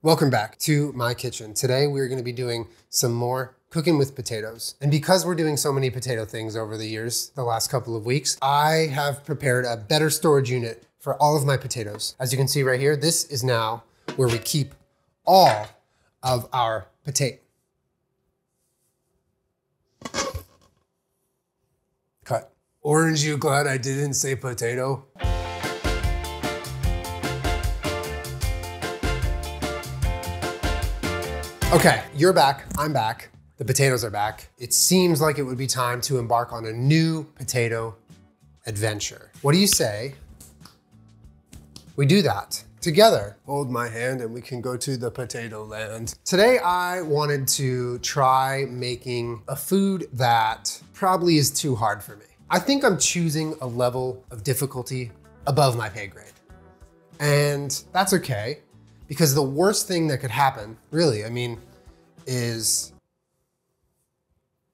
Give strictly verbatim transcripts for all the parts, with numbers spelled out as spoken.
Welcome back to my kitchen. Today we're going to be doing some more cooking with potatoes. And because we're doing so many potato things over the years, the last couple of weeks, I have prepared a better storage unit for all of my potatoes. As you can see right here, this is now where we keep all of our potato. Cut. Orange, you glad I didn't say potato? Okay, you're back, I'm back, the potatoes are back. It seems like it would be time to embark on a new potato adventure. What do you say we do that together? Hold my hand and we can go to the potato land. Today I wanted to try making a food that probably is too hard for me. I think I'm choosing a level of difficulty above my pay grade, and that's okay. Because the worst thing that could happen, really, I mean, is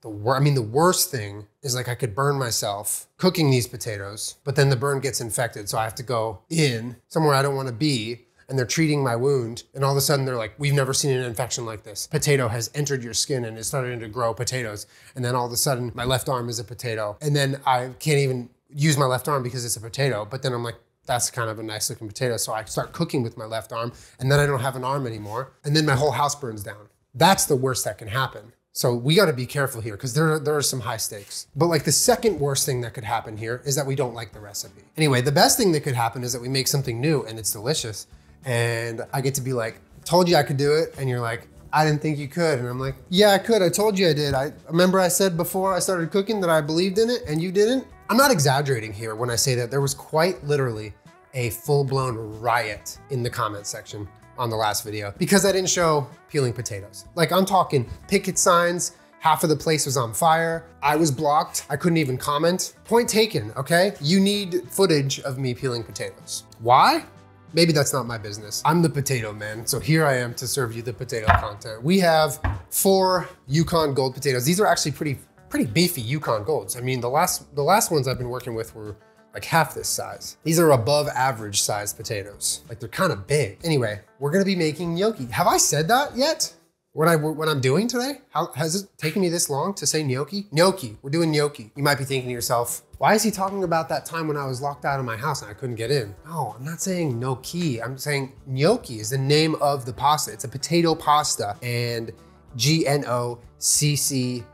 the wor I mean, the worst thing is like I could burn myself cooking these potatoes, but then the burn gets infected. So I have to go in somewhere I don't want to be, and they're treating my wound. And all of a sudden they're like, we've never seen an infection like this. Potato has entered your skin and is starting to grow potatoes. And then all of a sudden my left arm is a potato. And then I can't even use my left arm because it's a potato. But then I'm like, that's kind of a nice looking potato. So I start cooking with my left arm, and then I don't have an arm anymore. And then my whole house burns down. That's the worst that can happen. So we gotta be careful here, because there, there are some high stakes. But like the second worst thing that could happen here is that we don't like the recipe. Anyway, the best thing that could happen is that we make something new and it's delicious. And I get to be like, told you I could do it. And you're like, I didn't think you could. And I'm like, yeah, I could, I told you I did. I remember I said before I started cooking that I believed in it and you didn't. I'm not exaggerating here when I say that there was quite literally a full-blown riot in the comment section on the last video because I didn't show peeling potatoes. Like, I'm talking picket signs, half of the place was on fire. I was blocked, I couldn't even comment. Point taken, okay? You need footage of me peeling potatoes. Why? Maybe that's not my business. I'm the potato man, so here I am to serve you the potato content. We have four Yukon Gold potatoes. These are actually pretty pretty beefy Yukon Golds. I mean, the last the last ones I've been working with were like half this size. These are above average sized potatoes. Like, they're kind of big. Anyway, we're gonna be making gnocchi. Have I said that yet? What, I, what I'm doing today? How, has it taken me this long to say gnocchi? Gnocchi, we're doing gnocchi. You might be thinking to yourself, why is he talking about that time when I was locked out of my house and I couldn't get in? No, I'm not saying gnocchi. I'm saying gnocchi is the name of the pasta. It's a potato pasta, and G N O C C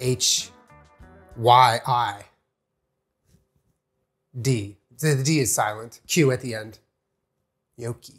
H Y I D. The D is silent. Q at the end. Gnocchi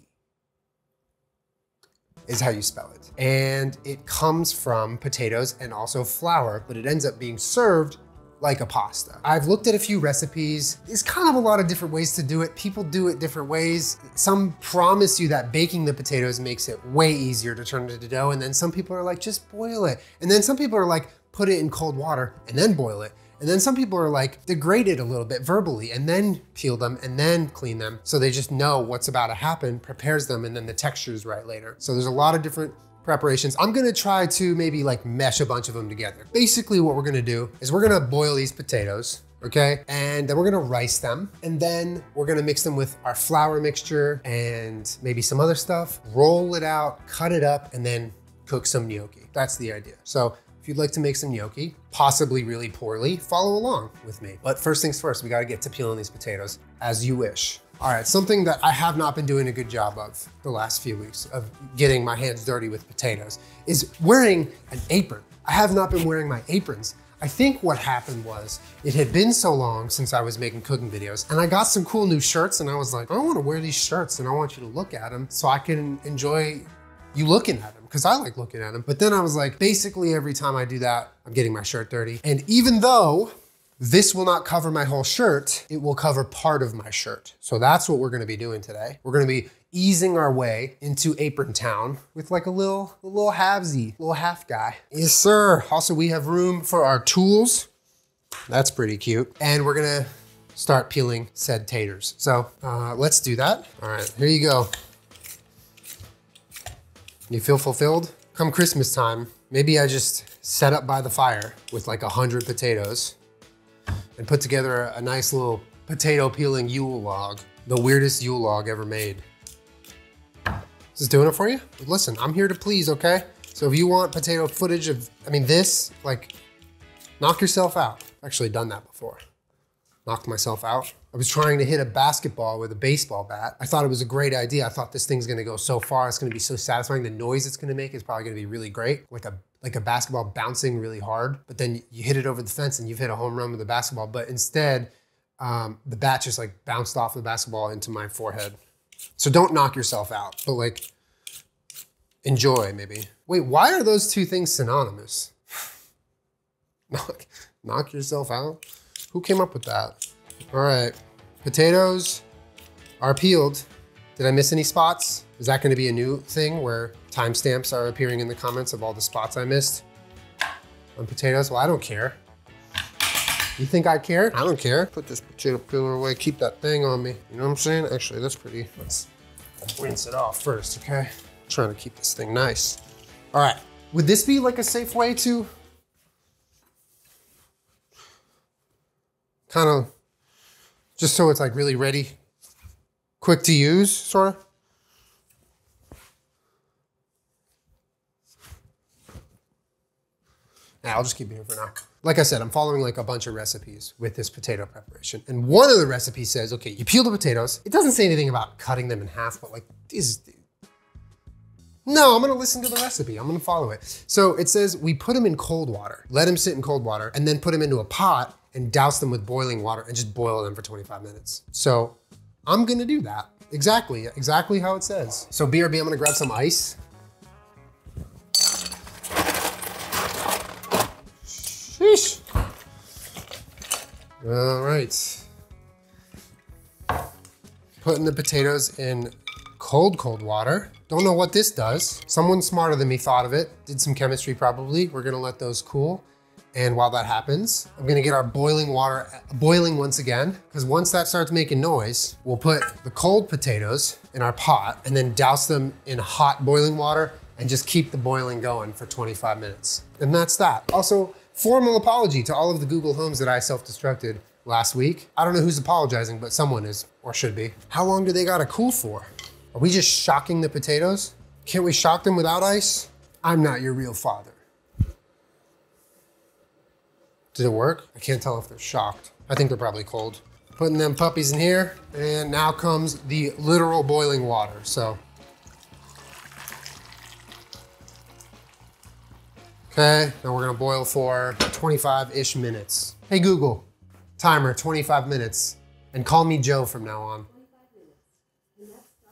is how you spell it. And it comes from potatoes and also flour, but it ends up being served like a pasta. I've looked at a few recipes. There's kind of a lot of different ways to do it. People do it different ways. Some promise you that baking the potatoes makes it way easier to turn it into dough. And then some people are like, just boil it. And then some people are like, put it in cold water and then boil it. And then some people are like, degrade it a little bit verbally and then peel them and then clean them. So they just know what's about to happen, prepares them, and then the texture is right later. So there's a lot of different preparations. I'm gonna try to maybe like mesh a bunch of them together. Basically what we're gonna do is we're gonna boil these potatoes, okay? And then we're gonna rice them. And then we're gonna mix them with our flour mixture and maybe some other stuff, roll it out, cut it up, and then cook some gnocchi. That's the idea. So if you'd like to make some gnocchi, possibly really poorly, follow along with me. But first things first, we gotta get to peeling these potatoes as you wish. All right, something that I have not been doing a good job of the last few weeks of getting my hands dirty with potatoes is wearing an apron. I have not been wearing my aprons. I think what happened was it had been so long since I was making cooking videos, and I got some cool new shirts, and I was like, I wanna wear these shirts and I want you to look at them so I can enjoy you looking at them, because I like looking at them. But then I was like, basically every time I do that, I'm getting my shirt dirty. And even though this will not cover my whole shirt, it will cover part of my shirt. So that's what we're gonna be doing today. We're gonna be easing our way into apron town with like a little, a little halvesy, little half guy. Yes, sir. Also, we have room for our tools. That's pretty cute. And we're gonna start peeling said taters. So uh, let's do that. All right, here you go. You feel fulfilled? Come Christmas time, maybe I just set up by the fire with like a hundred potatoes and put together a, a nice little potato peeling Yule log. The weirdest Yule log ever made. Is this doing it for you? Listen, I'm here to please, okay? So if you want potato footage of, I mean this, like, knock yourself out. I've actually done that before. Knocked myself out. I was trying to hit a basketball with a baseball bat. I thought it was a great idea. I thought this thing's gonna go so far. It's gonna be so satisfying. The noise it's gonna make is probably gonna be really great. Like a, like a basketball bouncing really hard, but then you hit it over the fence and you've hit a home run with a basketball. But instead, um, the bat just like bounced off the basketball into my forehead. So don't knock yourself out, but like enjoy maybe. Wait, why are those two things synonymous? knock, knock yourself out? Who came up with that? All right, potatoes are peeled. Did I miss any spots? Is that gonna be a new thing where timestamps are appearing in the comments of all the spots I missed on potatoes? Well, I don't care. You think I care? I don't care. Put this potato peeler away, keep that thing on me. You know what I'm saying? Actually, that's pretty. Let's rinse it off first, okay? I'm trying to keep this thing nice. All right, would this be like a safe way to kind of, just so it's like really ready, quick to use, sort of. Nah, I'll just keep it here for now. Like I said, I'm following like a bunch of recipes with this potato preparation. And one of the recipes says, okay, you peel the potatoes. It doesn't say anything about cutting them in half, but like, these. No, I'm gonna listen to the recipe. I'm gonna follow it. So it says, we put them in cold water, let them sit in cold water, and then put them into a pot and douse them with boiling water and just boil them for twenty-five minutes. So I'm gonna do that. Exactly, exactly how it says. So B R B, I'm gonna grab some ice. Sheesh. All right. Putting the potatoes in cold, cold water. Don't know what this does. Someone smarter than me thought of it, did some chemistry probably. We're gonna let those cool. And while that happens, I'm gonna get our boiling water boiling once again, because once that starts making noise, we'll put the cold potatoes in our pot and then douse them in hot boiling water and just keep the boiling going for twenty-five minutes. And that's that. Also, formal apology to all of the Google Homes that I self-destructed last week. I don't know who's apologizing, but someone is, or should be. How long do they gotta cool for? Are we just shocking the potatoes? Can't we shock them without ice? I'm not your real father. Did it work? I can't tell if they're shocked. I think they're probably cold. Putting them puppies in here, and now comes the literal boiling water, so. Okay, now we're gonna boil for twenty-five-ish minutes. Hey Google, timer, twenty-five minutes, and call me Joe from now on.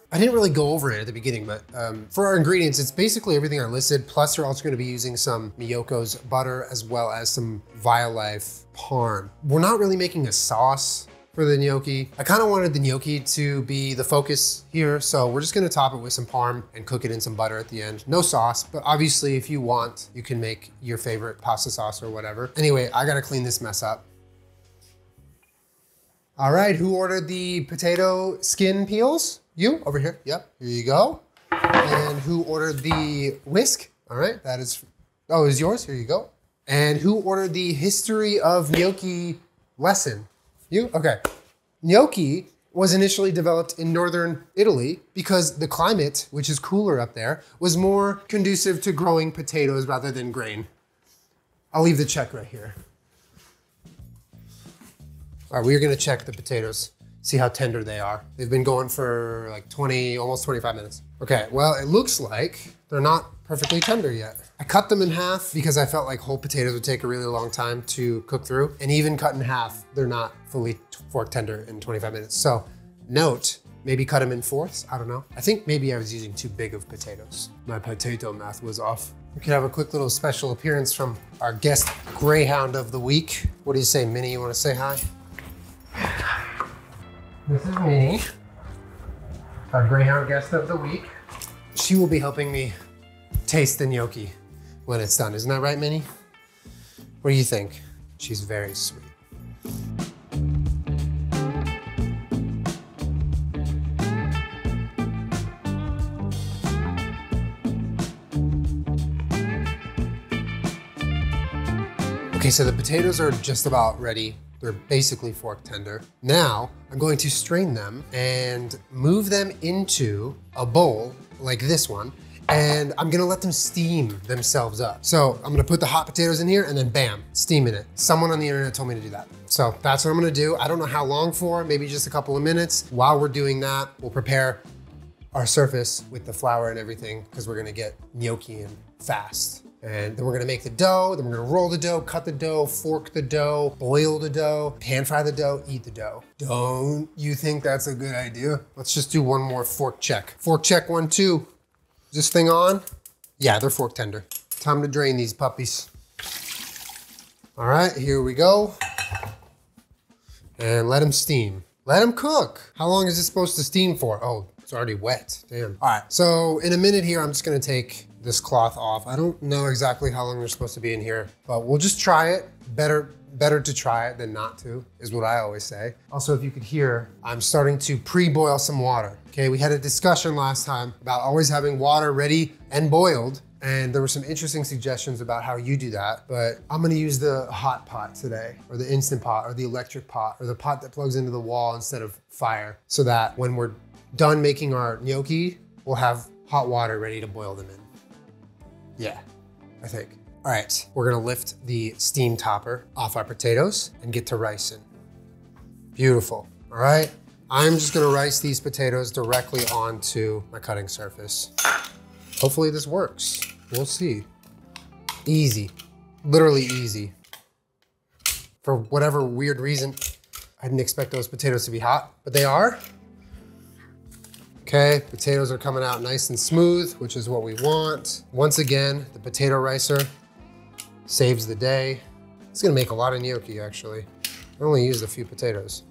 I didn't really go over it at the beginning, but um, for our ingredients, it's basically everything I listed. Plus, we're also gonna be using some Miyoko's butter as well as some Violife parm. We're not really making a sauce for the gnocchi. I kind of wanted the gnocchi to be the focus here, so we're just gonna top it with some parm and cook it in some butter at the end. No sauce, but obviously if you want, you can make your favorite pasta sauce or whatever. Anyway, I gotta clean this mess up. All right, who ordered the potato skin peels? You, over here, yep, here you go. And who ordered the whisk? All right, that is, oh, it was yours, here you go. And who ordered the history of gnocchi lesson? You, okay. Gnocchi was initially developed in northern Italy because the climate, which is cooler up there, was more conducive to growing potatoes rather than grain. I'll leave the check right here. All right, we're gonna check the potatoes. See how tender they are. They've been going for like twenty, almost twenty-five minutes. Okay, well, it looks like they're not perfectly tender yet. I cut them in half because I felt like whole potatoes would take a really long time to cook through. And even cut in half, they're not fully fork tender in twenty-five minutes. So note, maybe cut them in fourths, I don't know. I think maybe I was using too big of potatoes. My potato math was off. We could have a quick little special appearance from our guest greyhound of the week. What do you say, Minnie, you wanna say hi? This is Minnie, our greyhound guest of the week. She will be helping me taste the gnocchi when it's done. Isn't that right, Minnie? What do you think? She's very sweet. Okay, so the potatoes are just about ready. They're basically fork tender. Now, I'm going to strain them and move them into a bowl like this one, and I'm gonna let them steam themselves up. So I'm gonna put the hot potatoes in here and then bam, steaming it. Someone on the internet told me to do that. So that's what I'm gonna do. I don't know how long for, maybe just a couple of minutes. While we're doing that, we'll prepare our surface with the flour and everything because we're gonna get gnocchi in fast. And then we're gonna make the dough, then we're gonna roll the dough, cut the dough, fork the dough, boil the dough, pan fry the dough, eat the dough. Don't you think that's a good idea? Let's just do one more fork check. Fork check, one, two. Is this thing on? Yeah, they're fork tender. Time to drain these puppies. All right, here we go. And let them steam. Let them cook. How long is this supposed to steam for? Oh, it's already wet, damn. All right, so in a minute here, I'm just gonna take this cloth off. I don't know exactly how long they're supposed to be in here, but we'll just try it. Better, better to try it than not to, is what I always say. Also, if you could hear, I'm starting to pre-boil some water. Okay, we had a discussion last time about always having water ready and boiled, and there were some interesting suggestions about how you do that, but I'm gonna use the hot pot today, or the Instant Pot, or the electric pot, or the pot that plugs into the wall instead of fire, so that when we're done making our gnocchi, we'll have hot water ready to boil them in. Yeah, I think. All right, we're gonna lift the steam topper off our potatoes and get to ricing. Beautiful, all right? I'm just gonna rice these potatoes directly onto my cutting surface. Hopefully this works, we'll see. Easy, literally easy. For whatever weird reason, I didn't expect those potatoes to be hot, but they are. Okay, potatoes are coming out nice and smooth, which is what we want. Once again, the potato ricer saves the day. It's gonna make a lot of gnocchi, actually. I only used a few potatoes.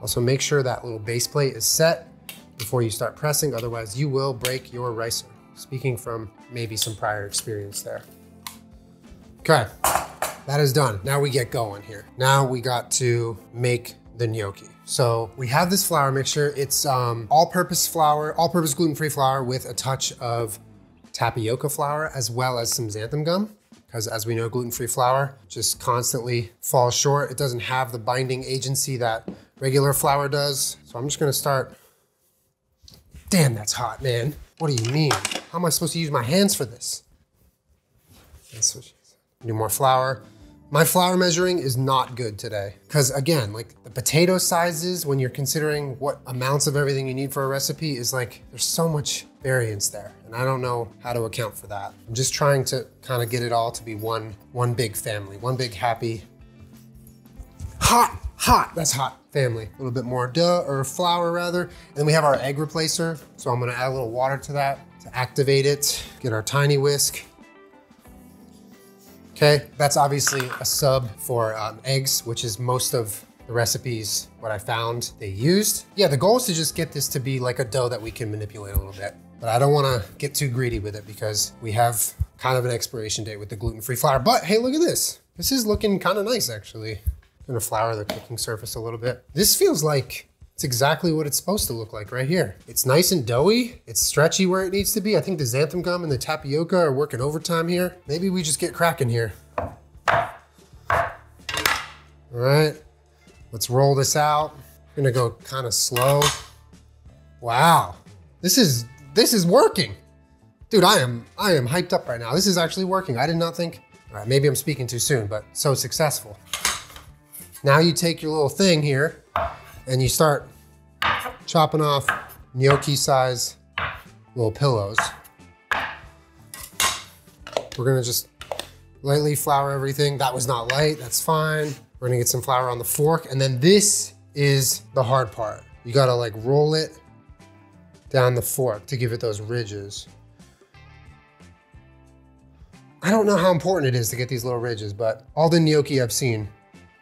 Also, make sure that little base plate is set before you start pressing, otherwise you will break your ricer. Speaking from maybe some prior experience there. Okay, that is done. Now we get going here. Now we got to make the gnocchi. So we have this flour mixture. It's um, all-purpose flour, all-purpose gluten-free flour with a touch of tapioca flour as well as some xanthan gum. Because as we know, gluten-free flour just constantly falls short. It doesn't have the binding agency that regular flour does. So I'm just gonna start. Damn, that's hot, man. What do you mean? How am I supposed to use my hands for this? That's what she said. Do more flour. My flour measuring is not good today. Cause again, like the potato sizes, when you're considering what amounts of everything you need for a recipe is like, there's so much variance there. And I don't know how to account for that. I'm just trying to kind of get it all to be one, one big family, one big happy, hot, hot, that's hot family. A little bit more dough or flour rather. And then we have our egg replacer. So I'm gonna add a little water to that to activate it, get our tiny whisk. Okay, that's obviously a sub for um, eggs, which is most of the recipes, what I found they used. Yeah, the goal is to just get this to be like a dough that we can manipulate a little bit, but I don't wanna get too greedy with it because we have kind of an expiration date with the gluten-free flour, but hey, look at this. This is looking kind of nice, actually. I'm gonna flour the cooking surface a little bit. This feels like it's exactly what it's supposed to look like right here. It's nice and doughy. It's stretchy where it needs to be. I think the xanthan gum and the tapioca are working overtime here. Maybe we just get cracking here. All right, let's roll this out. I'm gonna go kind of slow. Wow, this is this is working. Dude, I am, I am hyped up right now. This is actually working. I did not think, all right, maybe I'm speaking too soon, but so successful. Now you take your little thing here and you start chopping off gnocchi size little pillows. We're gonna just lightly flour everything. That was not light, that's fine. We're gonna get some flour on the fork. And then this is the hard part. You gotta like roll it down the fork to give it those ridges. I don't know how important it is to get these little ridges, but all the gnocchi I've seen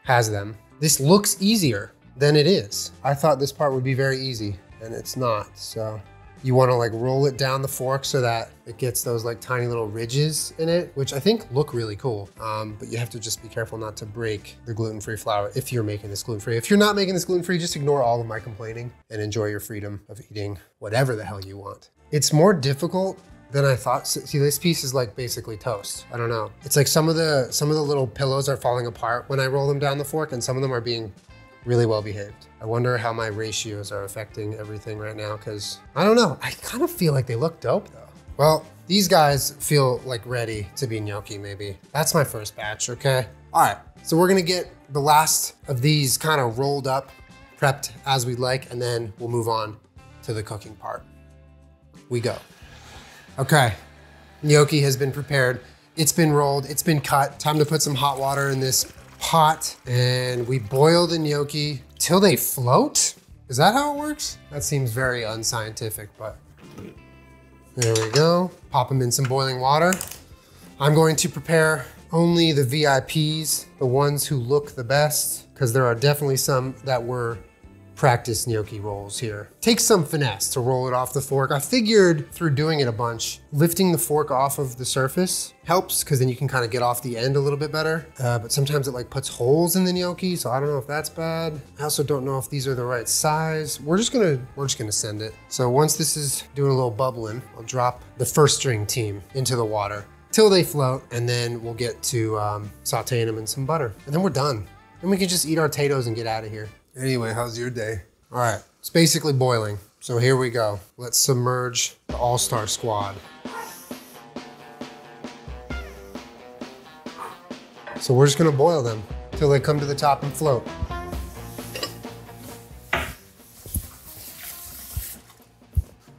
has them. This looks easier than it is. I thought this part would be very easy and it's not. So you wanna like roll it down the fork so that it gets those like tiny little ridges in it, which I think look really cool. Um, but you have to just be careful not to break the gluten-free flour if you're making this gluten-free. If you're not making this gluten-free, just ignore all of my complaining and enjoy your freedom of eating whatever the hell you want. It's more difficult than I thought. See, this piece is like basically toast. I don't know. It's like some of the, some of the little pillows are falling apart when I roll them down the fork and some of them are being really well behaved. I wonder how my ratios are affecting everything right now, because I don't know. I kind of feel like they look dope though. Well, these guys feel like ready to be gnocchi maybe. That's my first batch, okay? All right, so we're gonna get the last of these kind of rolled up, prepped as we'd like, and then we'll move on to the cooking part. We go. Okay, gnocchi has been prepared. It's been rolled, it's been cut. Time to put some hot water in this pot, and we boil the gnocchi till they float? Is that how it works? That seems very unscientific, but there we go. Pop them in some boiling water. I'm going to prepare only the V I Ps, the ones who look the best, because there are definitely some that were practice gnocchi rolls here. Take some finesse to roll it off the fork. I figured through doing it a bunch, lifting the fork off of the surface helps, because then you can kind of get off the end a little bit better. Uh, but sometimes it like puts holes in the gnocchi, so I don't know if that's bad. I also don't know if these are the right size. We're just gonna, we're just gonna send it. So once this is doing a little bubbling, I'll drop the first string team into the water till they float, and then we'll get to um, sauteing them in some butter, and then we're done. Then we can just eat our potatoes and get out of here. Anyway, how's your day? All right, it's basically boiling. So here we go. Let's submerge the all-star squad. So we're just gonna boil them till they come to the top and float.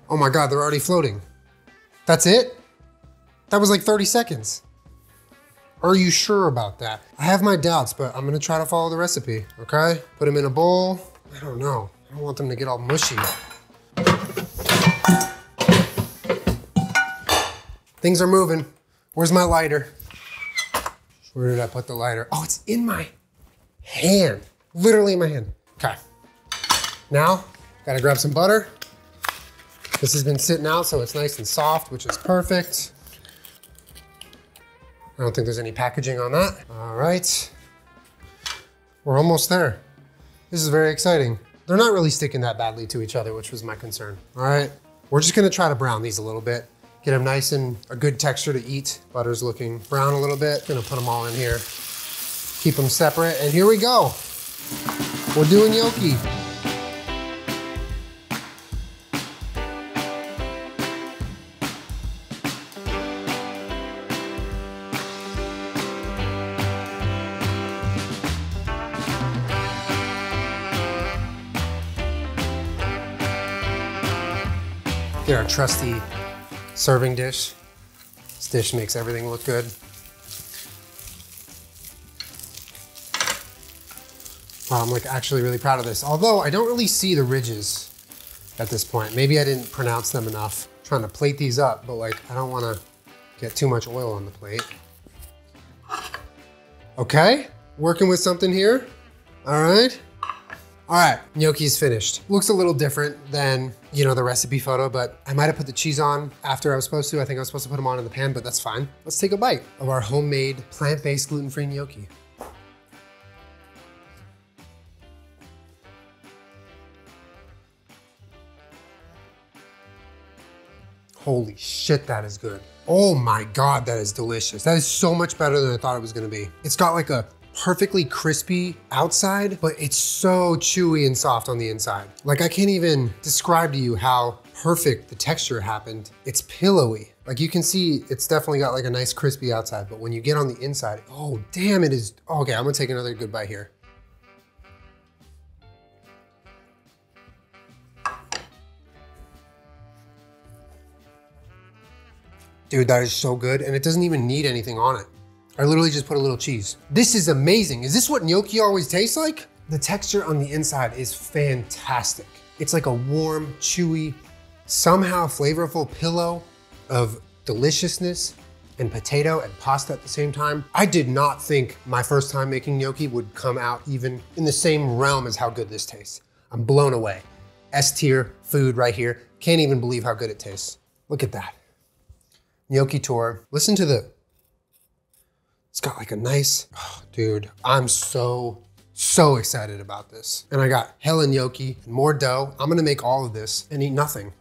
Oh my God, they're already floating. That's it? That was like thirty seconds. Are you sure about that? I have my doubts, but I'm gonna try to follow the recipe, okay? Put them in a bowl. I don't know. I don't want them to get all mushy. Things are moving. Where's my lighter? Where did I put the lighter? Oh, it's in my hand. Literally in my hand. Okay. Now, gotta grab some butter. This has been sitting out, so it's nice and soft, which is perfect. I don't think there's any packaging on that. All right, we're almost there. This is very exciting. They're not really sticking that badly to each other, which was my concern. All right, we're just gonna try to brown these a little bit, get them nice and a good texture to eat. Butter's looking brown a little bit. Gonna put them all in here, keep them separate, and here we go. We're doing gnocchi. Get our trusty serving dish. This dish makes everything look good. Wow, I'm like actually really proud of this. Although I don't really see the ridges at this point. Maybe I didn't pronounce them enough. I'm trying to plate these up, but like I don't wanna get too much oil on the plate. Okay, working with something here. All right. All right, gnocchi's finished. Looks a little different than, you know, the recipe photo, but I might've put the cheese on after I was supposed to. I think I was supposed to put them on in the pan, but that's fine. Let's take a bite of our homemade plant-based gluten-free gnocchi. Holy shit, that is good. Oh my God, that is delicious. That is so much better than I thought it was gonna be. It's got like a perfectly crispy outside, but it's so chewy and soft on the inside. Like I can't even describe to you how perfect the texture happened. It's pillowy. Like you can see, it's definitely got like a nice crispy outside, but when you get on the inside, oh damn, it is. Okay, I'm gonna take another good bite here. Dude, that is so good. And it doesn't even need anything on it. I literally just put a little cheese. This is amazing. Is this what gnocchi always tastes like? The texture on the inside is fantastic. It's like a warm, chewy, somehow flavorful pillow of deliciousness and potato and pasta at the same time. I did not think my first time making gnocchi would come out even in the same realm as how good this tastes. I'm blown away. S tier food right here. Can't even believe how good it tastes. Look at that. Gnocchi tour. Listen to the, it's got like a nice, oh, dude, I'm so, so excited about this. And I got hella gnocchi and more dough. I'm gonna make all of this and eat nothing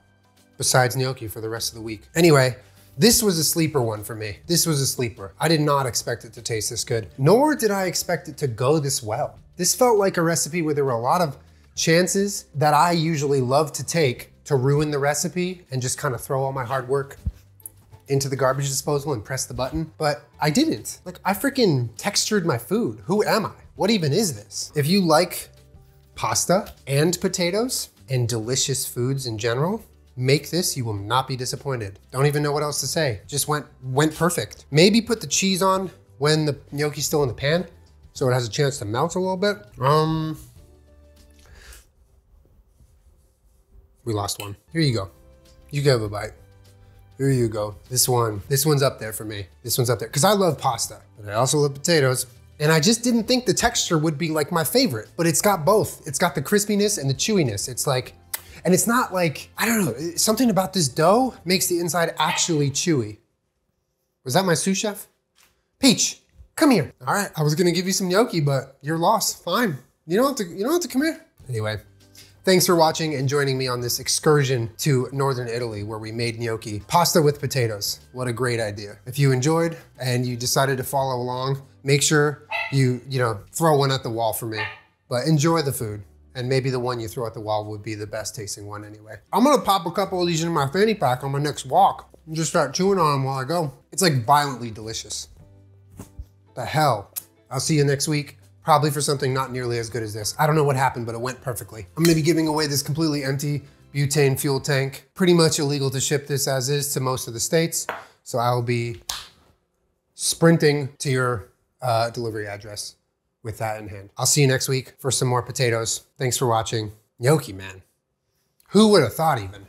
besides gnocchi for the rest of the week. Anyway, this was a sleeper one for me. This was a sleeper. I did not expect it to taste this good, nor did I expect it to go this well. This felt like a recipe where there were a lot of chances that I usually love to take to ruin the recipe and just kind of throw all my hard work into the garbage disposal and press the button, but I didn't. Like, I freaking textured my food. Who am I? What even is this? If you like pasta and potatoes and delicious foods in general, make this, you will not be disappointed. Don't even know what else to say. Just went, went perfect. Maybe put the cheese on when the gnocchi's still in the pan so it has a chance to melt a little bit. Um, we lost one. Here you go. You can have a bite. Here you go. This one, this one's up there for me. This one's up there, because I love pasta, but I also love potatoes. And I just didn't think the texture would be like my favorite, but it's got both. It's got the crispiness and the chewiness. It's like, and it's not like, I don't know, something about this dough makes the inside actually chewy. Was that my sous chef? Peach, come here. All right, I was gonna give you some gnocchi, but you're lost, fine. You don't have to, you don't have to come here. Anyway. Thanks for watching and joining me on this excursion to Northern Italy where we made gnocchi. Pasta with potatoes, what a great idea. If you enjoyed and you decided to follow along, make sure you, you know, throw one at the wall for me, but enjoy the food. And maybe the one you throw at the wall would be the best tasting one anyway. I'm gonna pop a couple of these in my fanny pack on my next walk and just start chewing on them while I go. It's like violently delicious. The hell. I'll see you next week. Probably for something not nearly as good as this. I don't know what happened, but it went perfectly. I'm gonna be giving away this completely empty butane fuel tank. Pretty much illegal to ship this as is to most of the states. So I'll be sprinting to your uh, delivery address with that in hand. I'll see you next week for some more potatoes. Thanks for watching. Gnocchi, man. Who would have thought even?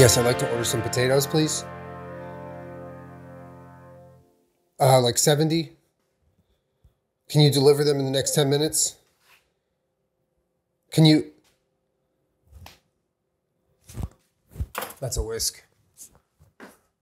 Yes, I'd like to order some potatoes, please. Uh, like seventy. Can you deliver them in the next ten minutes? Can you? That's a whisk.